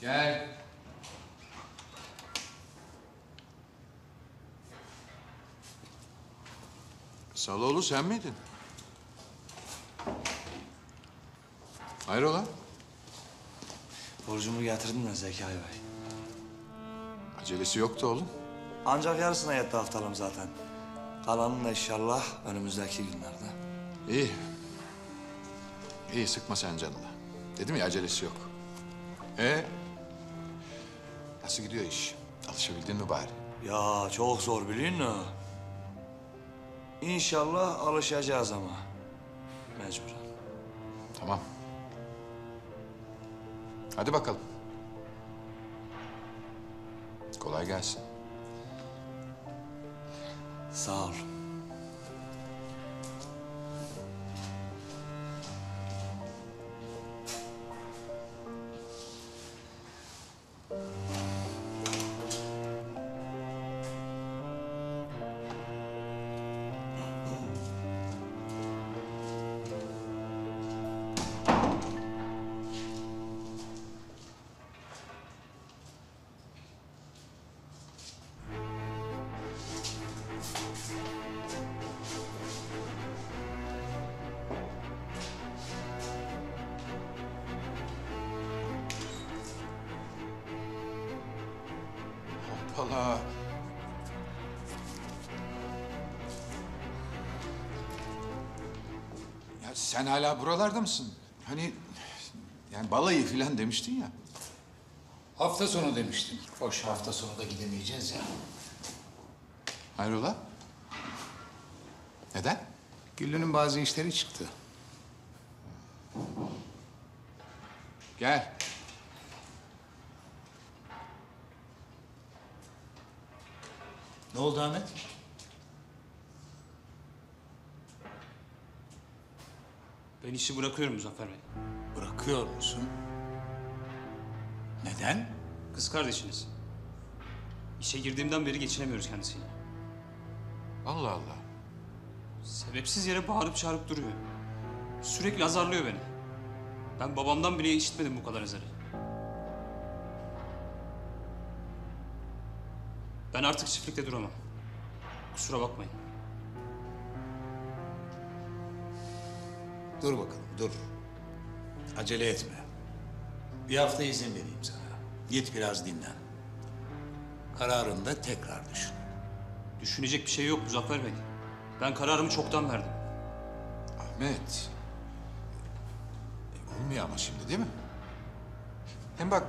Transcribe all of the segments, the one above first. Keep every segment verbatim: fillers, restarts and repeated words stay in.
Gel. Saloğlu sen miydin? Hayrola? Borcumu getirdim de Zekai Bey. Acelesi yoktu oğlum. Ancak yarısına yetti haftalığım zaten. Kalanınla inşallah önümüzdeki günlerde. İyi. İyi, sıkma sen canını. Dedim ya acelesi yok. Ee? Nasıl gidiyor iş? Alışabildin mi bari? Ya çok zor biliyor musun? İnşallah alışacağız ama. Mecburen. Tamam. Hadi bakalım. Kolay gelsin. Sağ ol. Allah. Ya sen hala buralarda mısın? Hani yani balayı filan demiştin ya. Hafta sonu demiştim. Hoş hafta sonu da gidemeyeceğiz ya. Hayrola? Neden? Güllü'nün bazı işleri çıktı. Gel. Ne oldu Ahmet? Ben işi bırakıyorum Zafer Bey. Bırakıyor musun? Neden? Kız kardeşiniz. İşe girdiğimden beri geçinemiyoruz kendisiyle. Allah Allah. Sebepsiz yere bağırıp çağırıp duruyor. Sürekli azarlıyor beni. Ben babamdan bile işitmedim bu kadar azarı. Ben artık çiftlikte duramam. Kusura bakmayın. Dur bakalım, dur. Acele etme. Bir hafta izin vereyim sana. Git biraz dinlen. Kararını da tekrar düşün. Düşünecek bir şey yok Muzaffer Bey. Ben kararımı çoktan verdim. Ahmet. E, olmuyor ama şimdi değil mi? Hem bak...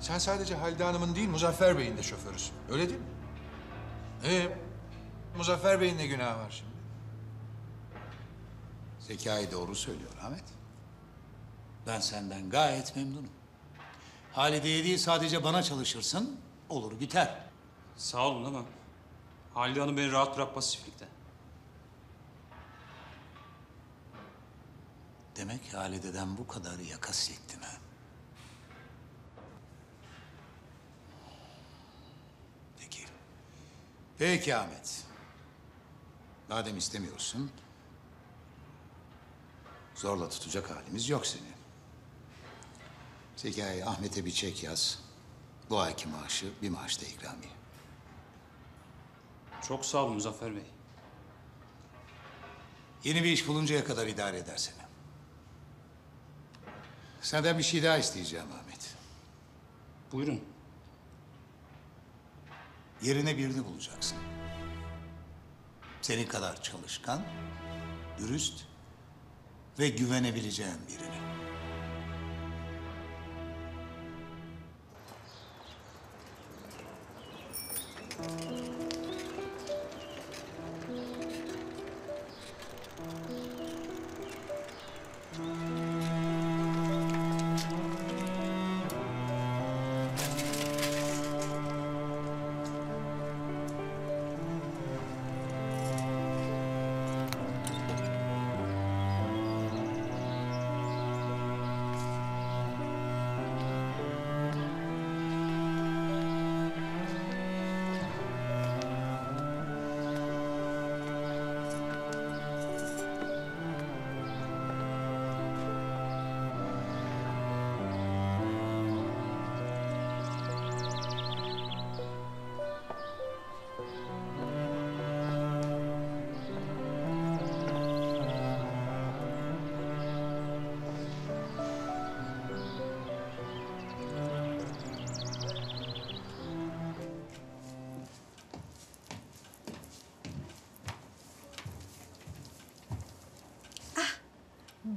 Sen sadece Halide Hanım'ın değil, Muzaffer Bey'in de şoförüsün. Öyle değil mi? Ee, Muzaffer Bey'in ne günahı var şimdi? Zekai doğru söylüyor Ahmet. Ben senden gayet memnunum. Halide'ye değil, sadece bana çalışırsın, olur biter. Sağ olun ama Halide Hanım beni rahat bırakmaz çiftlikte. Demek Halide'den bu kadar yaka siktin ha. Peki Ahmet. Madem istemiyorsun, zorla tutacak halimiz yok seni. Zekai, Ahmet'e bir çek yaz. Bu ayki maaşı bir maaşta ikramiye. Çok sağ olun Zafer Bey. Yeni bir iş buluncaya kadar idare eder seni. Senden bir şey daha isteyeceğim Ahmet. Buyurun. Yerine birini bulacaksın. Senin kadar çalışkan, dürüst ve güvenebileceğin birini.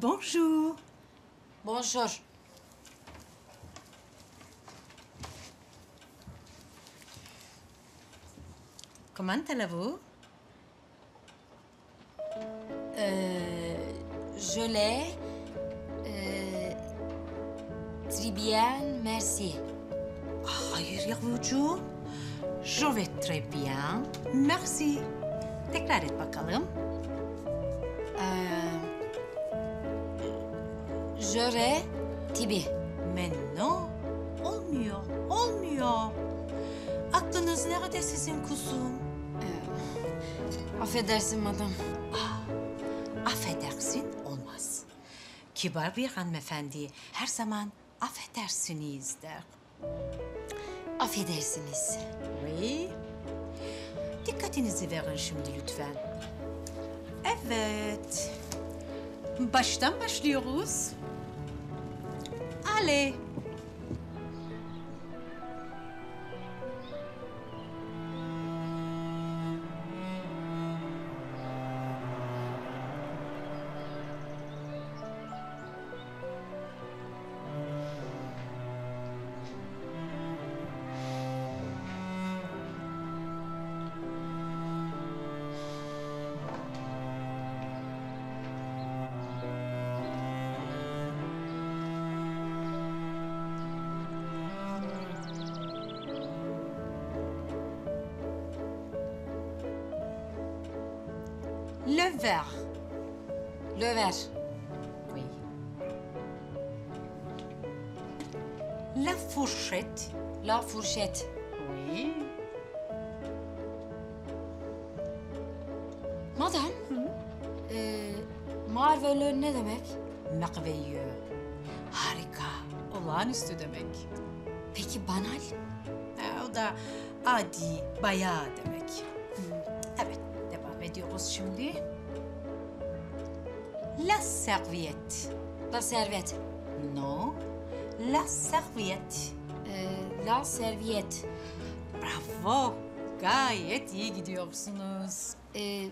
Bonjour. Bonjour. Comment allez-vous? Euh, je l'ai. Euh, très bien, merci. Hayır yavrucuğum. Je vais très bien, merci. Tekrar et bakalım. Euh, J'aurais tibi. Maintenant, olmuyor, olmuyor. Aklınız nerede sizin kuzum? Ee, affedersin madam. Ah, affedersin olmaz. Kibar bir hanımefendi her zaman affedersiniz der. Affedersiniz. Oui. Dikkatinizi verin şimdi lütfen. Evet. Baştan başlıyoruz. Allez. Le verre. Le verre. Oui. La fourchette. La fourchette. Oui. Madame. Ee, marveleux ne demek? Merveilleux. Harika. Olağanüstü demek. Peki banal? Ee, o da adi, bayağı demek. Evet. Diyoruz şimdi. La serviette. La serviette. No. La serviette. Ee, la serviette. Bravo. Gayet iyi gidiyorsunuz. Ee,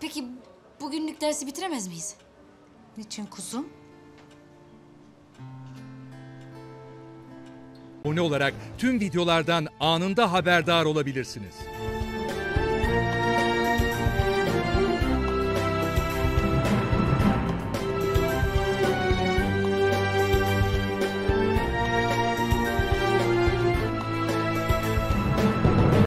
peki bugünlük dersi bitiremez miyiz? Niçin kuzum? Abone olarak tüm videolardan anında haberdar olabilirsiniz.